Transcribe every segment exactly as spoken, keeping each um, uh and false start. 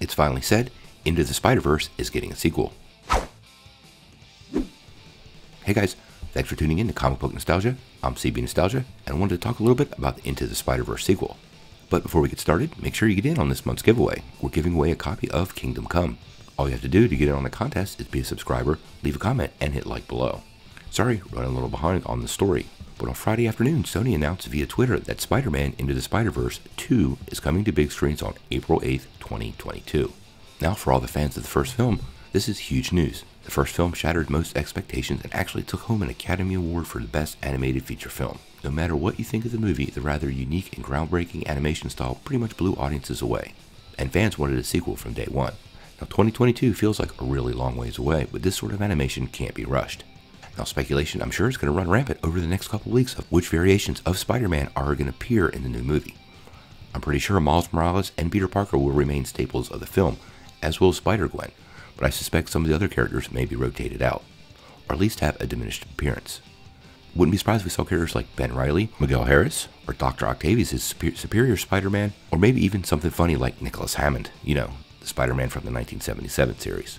It's finally said, Into the Spider-Verse is getting a sequel. Hey guys, thanks for tuning in to Comic Book Nostalgia. I'm C B Nostalgia, and I wanted to talk a little bit about the Into the Spider-Verse sequel. But before we get started, make sure you get in on this month's giveaway. We're giving away a copy of Kingdom Come. All you have to do to get in on the contest is be a subscriber, leave a comment, and hit like below. Sorry, running a little behind on the story, but on Friday afternoon, Sony announced via Twitter that Spider-Man Into the Spider-Verse two is coming to big screens on April eighth, twenty twenty-two. Now, for all the fans of the first film, this is huge news. The first film shattered most expectations and actually took home an Academy Award for the Best Animated Feature Film. No matter what you think of the movie, the rather unique and groundbreaking animation style pretty much blew audiences away, and fans wanted a sequel from day one. Now, twenty twenty-two feels like a really long ways away, but this sort of animation can't be rushed. Now, speculation, I'm sure, is going to run rampant over the next couple weeks of which variations of Spider-Man are going to appear in the new movie. I'm pretty sure Miles Morales and Peter Parker will remain staples of the film, as will Spider-Gwen, but I suspect some of the other characters may be rotated out, or at least have a diminished appearance. Wouldn't be surprised if we saw characters like Ben Reilly, Miguel Harris, or Doctor Octavius' superior Spider-Man, or maybe even something funny like Nicholas Hammond, you know, the Spider-Man from the nineteen seventy-seven series.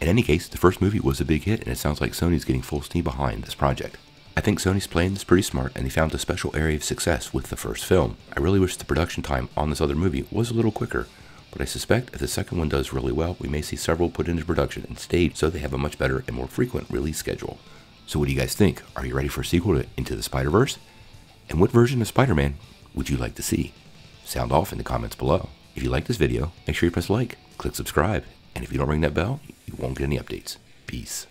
In any case, the first movie was a big hit, and it sounds like Sony's getting full steam behind this project. I think Sony's playing this pretty smart, and they found a special area of success with the first film. I really wish the production time on this other movie was a little quicker, but I suspect if the second one does really well, we may see several put into production and staged so they have a much better and more frequent release schedule. So what do you guys think? Are you ready for a sequel to Into the Spider-Verse? And what version of Spider-Man would you like to see? Sound off in the comments below. If you like this video, make sure you press like, click subscribe, and if you don't ring that bell, you won't get any updates. Peace.